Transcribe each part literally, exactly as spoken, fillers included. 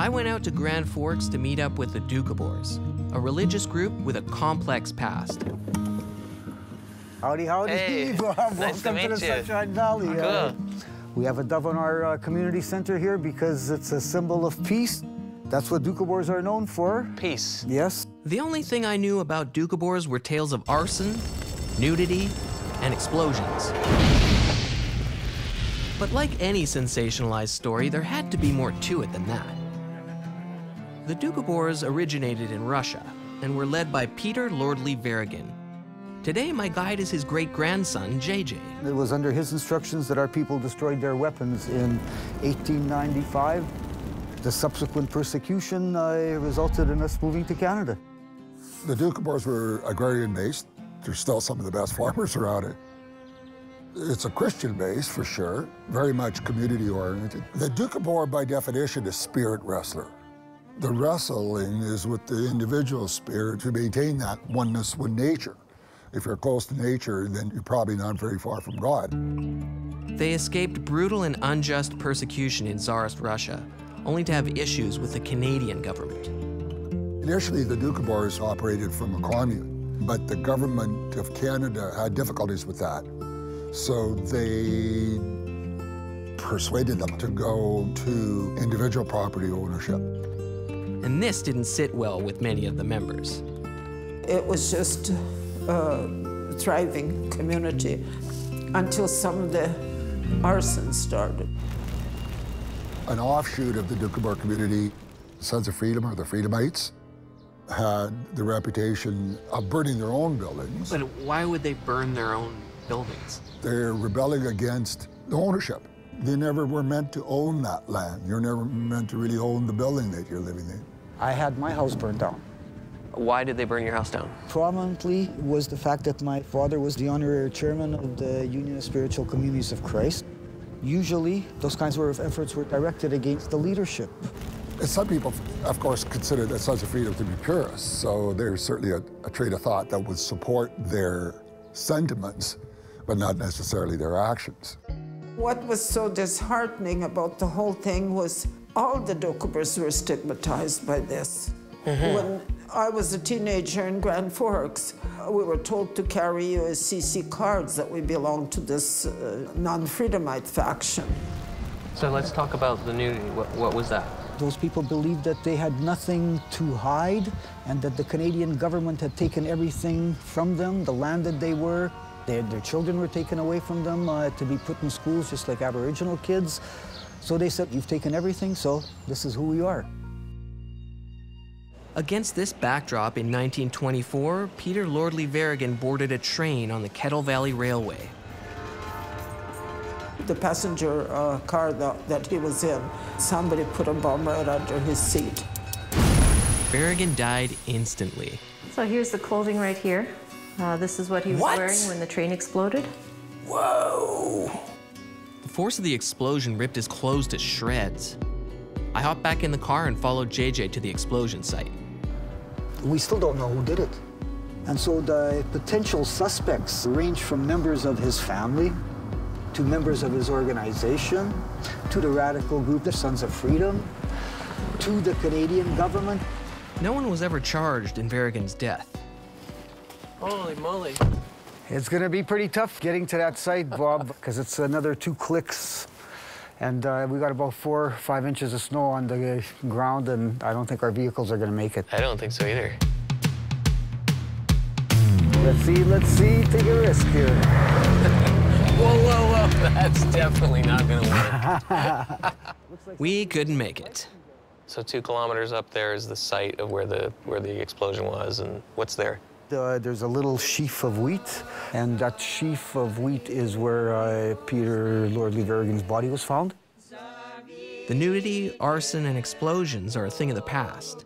I went out to Grand Forks to meet up with the Doukhobors, a religious group with a complex past. Howdy, howdy. Hey, welcome nice to, meet to the you. Sunshine Valley. Cool. Uh, we have a dove on our uh, community center here because it's a symbol of peace. That's what Doukhobors are known for. Peace. Yes. The only thing I knew about Doukhobors were tales of arson, nudity, and explosions. But like any sensationalized story, there had to be more to it than that. The Doukhobors originated in Russia and were led by Peter Lordly Verigin. Today, my guide is his great-grandson, J J. It was under his instructions that our people destroyed their weapons in eighteen ninety-five. The subsequent persecution uh, resulted in us moving to Canada. The Doukhobors were agrarian-based. They're still some of the best farmers around it. It's a Christian base, for sure, very much community-oriented. The Doukhobor, by definition, is spirit wrestler. The wrestling is with the individual spirit to maintain that oneness with nature. If you're close to nature, then you're probably not very far from God. They escaped brutal and unjust persecution in Tsarist Russia, only to have issues with the Canadian government. Initially, the Doukhobors operated from a commune, but the government of Canada had difficulties with that. So they persuaded them to go to individual property ownership. And this didn't sit well with many of the members. It was just a thriving community until some of the arson started. An offshoot of the Doukhobor community, Sons of Freedom, or the Freedomites, had the reputation of burning their own buildings. But why would they burn their own buildings? They're rebelling against the ownership. They never were meant to own that land. You're never meant to really own the building that you're living in. I had my house burned down. Why did they burn your house down? Prominently was the fact that my father was the honorary chairman of the Union of Spiritual Communities of Christ. Usually, those kinds of efforts were directed against the leadership. Some people, of course, consider the Sons of Freedom to be purists, so there's certainly a, a train of thought that would support their sentiments, but not necessarily their actions. What was so disheartening about the whole thing was all the Doukhobors were stigmatized by this. Mm-hmm. When I was a teenager in Grand Forks, we were told to carry U S C C cards that we belong to this uh, non-Freedomite faction. So let's talk about the nudity. What, what was that? Those people believed that they had nothing to hide and that the Canadian government had taken everything from them, the land that they were. Their, their children were taken away from them uh, to be put in schools just like Aboriginal kids. So they said, you've taken everything, so this is who we are. Against this backdrop in nineteen twenty-four, Peter Lordly Verigin boarded a train on the Kettle Valley Railway. The passenger uh, car that, that he was in, somebody put a bomb right under his seat. Verigin died instantly. So here's the clothing right here. Uh, this is what he was what? wearing when the train exploded. Whoa! The force of the explosion ripped his clothes to shreds. I hopped back in the car and followed J J to the explosion site. We still don't know who did it. And so the potential suspects range from members of his family to members of his organization to the radical group, the Sons of Freedom, to the Canadian government. No one was ever charged in Verigin's death. Holy moly. It's going to be pretty tough getting to that site, Bob, because it's another two clicks. And uh, we got about four, five inches of snow on the ground, and I don't think our vehicles are going to make it. I don't think so either. Let's see, let's see, take a risk here. Whoa, whoa, whoa, that's definitely not going to work. We couldn't make it. So two kilometers up there is the site of where the, where the explosion was, and what's there? Uh, there's a little sheaf of wheat, and that sheaf of wheat is where uh, Peter Lordly Verigin's body was found. The nudity, arson, and explosions are a thing of the past.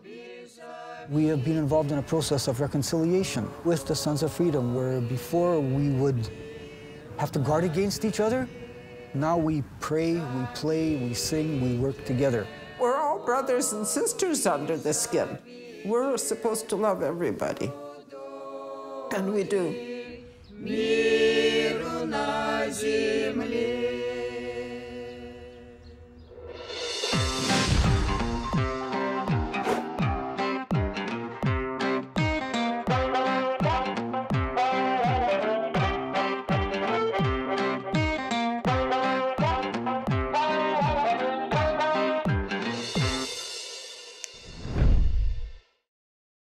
We have been involved in a process of reconciliation with the Sons of Freedom, where before we would have to guard against each other. Now we pray, we play, we sing, we work together. We're all brothers and sisters under the skin. We're supposed to love everybody. And we do.